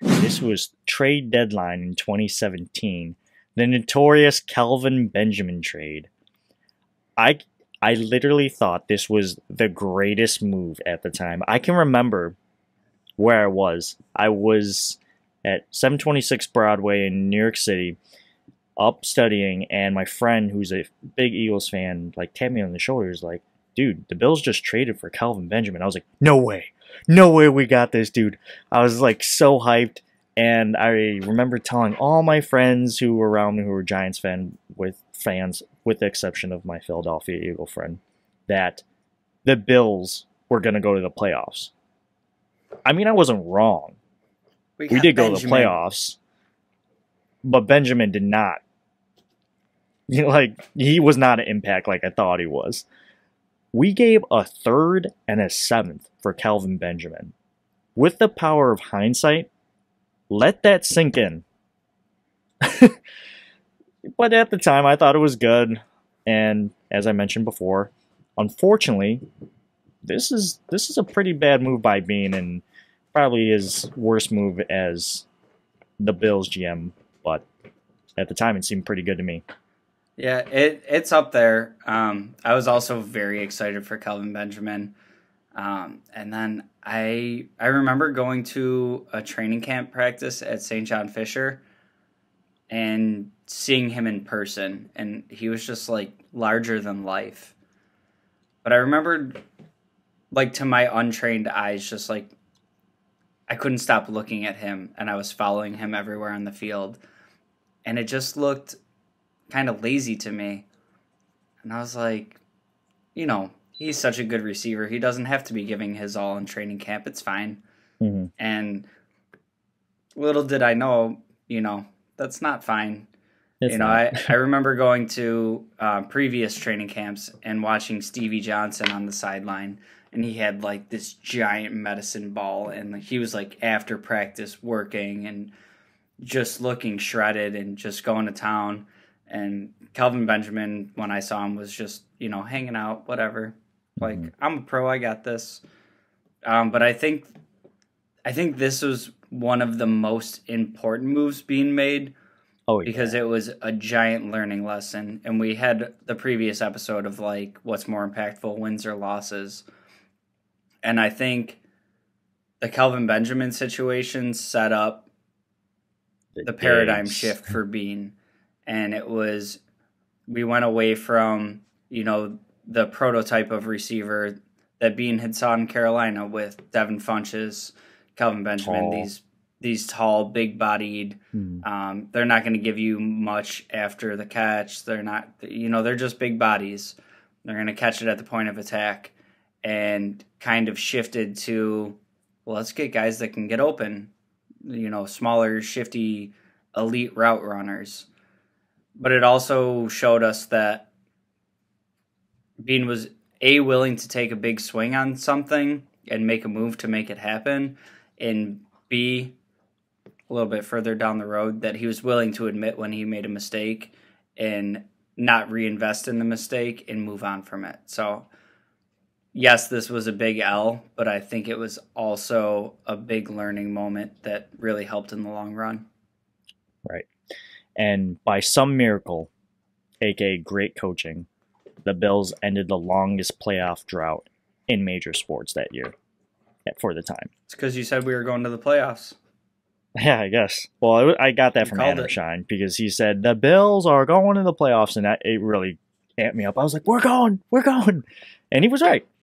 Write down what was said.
This was trade deadline in 2017, the notorious Kelvin Benjamin trade. I literally thought this was the greatest move at the time. I can remember where I was. I was at 726 Broadway in New York City, up studying, and my friend, who's a big Eagles fan, like tapped me on the shoulder. He was like, dude, the Bills just traded for Kelvin Benjamin. I was like, no way. No way we got this dude. I was like so hyped. And I remember telling all my friends who were around me who were Giants fans, with the exception of my Philadelphia Eagle friend, that the Bills were going to go to the playoffs. I mean, I wasn't wrong. We did go to the playoffs, but Benjamin did not. You know, like, he was not an impact like I thought he was. We gave a third and a seventh for Kelvin Benjamin. With the power of hindsight, let that sink in. But at the time, I thought it was good. And as I mentioned before, unfortunately, this is a pretty bad move by Bean, and probably his worst move as the Bills GM. But at the time, it seemed pretty good to me. Yeah, it's up there. I was also very excited for Kelvin Benjamin. And then I remember going to a training camp practice at St. John Fisher and seeing him in person, and he was just like larger than life. But I remembered, like, to my untrained eyes, just like I couldn't stop looking at him, and I was following him everywhere on the field, and it just looked kind of lazy to me. And I was like, you know, he's such a good receiver. He doesn't have to be giving his all in training camp. It's fine. Mm-hmm. And little did I know, you know, that's not fine. It's not. I remember going to previous training camps and watching Stevie Johnson on the sideline, and he had like this giant medicine ball, and he was like after practice working and just looking shredded and just going to town. And Kelvin Benjamin, when I saw him, was just, you know, hanging out, whatever. Like, I'm a pro, I got this. But I think this was one of the most important moves being made. Oh, yeah. Because it was a giant learning lesson. And we had the previous episode of, like, what's more impactful, wins or losses. And I think the Kelvin Benjamin situation set up the paradigm shift for Bean. And it was, we went away from, you know, the prototype of receiver that Bean had saw in Carolina with Devin Funches, Kelvin Benjamin, these tall, big-bodied. They're not going to give you much after the catch. They're not, you know, they're just big bodies. They're going to catch it at the point of attack, and kind of shifted to, well, let's get guys that can get open, you know, smaller, shifty, elite route runners. But it also showed us that Bean was, A, willing to take a big swing on something and make a move to make it happen, and B, a little bit further down the road, that he was willing to admit when he made a mistake and not reinvest in the mistake and move on from it. So, yes, this was a big L, but I think it was also a big learning moment that really helped in the long run. Right. And by some miracle, aka great coaching, the Bills ended the longest playoff drought in major sports that year for the time. It's because you said we were going to the playoffs. Yeah, I guess. Well, I got that from Adam Shine, because he said the Bills are going to the playoffs, and it really amped me up. I was like, we're going, we're going. And he was right.